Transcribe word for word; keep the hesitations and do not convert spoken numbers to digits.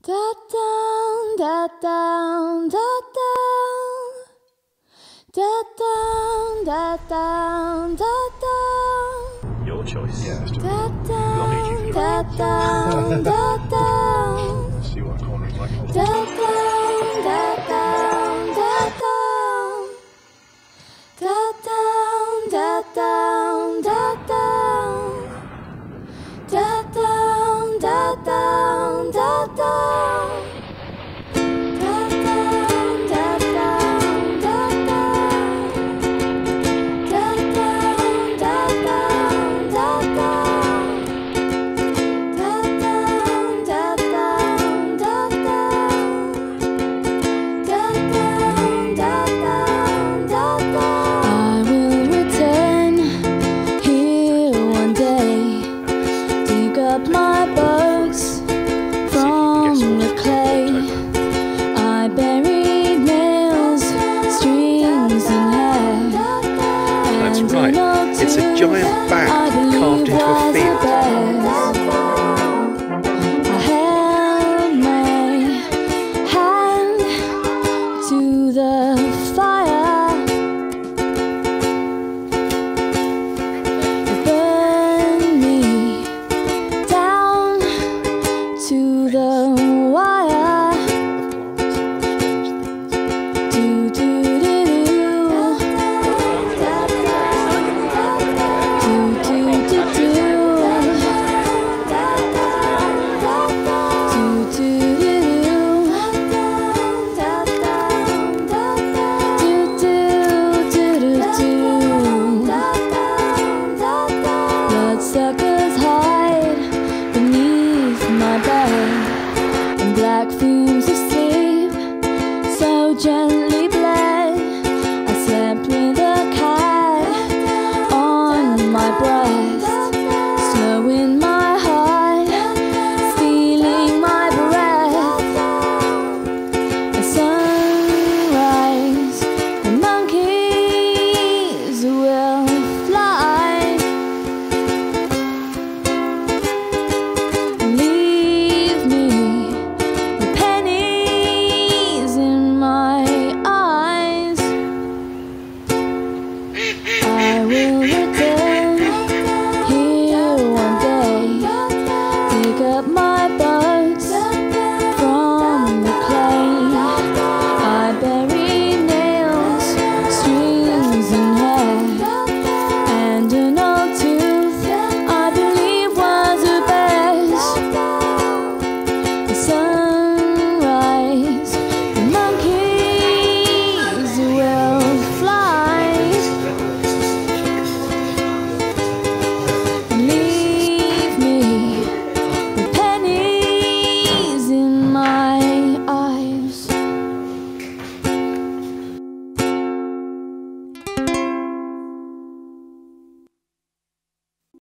Da down, da down, da down, da down, da down, da down. Your choice. Yeah, it's da down, da down, da down. See what corners like. Da down, da down, da down, da down, da down, da down, da down, da down, da down. It's a giant bag carved into a field. I held my hand to the fire. It burned me down to the wire. Suckers hide beneath my bed, and black fumes of sleep so gently bled. I slept with a cat on my breast, snow in my heart, stealing my breath. At sunrise, the monkeys will fly. My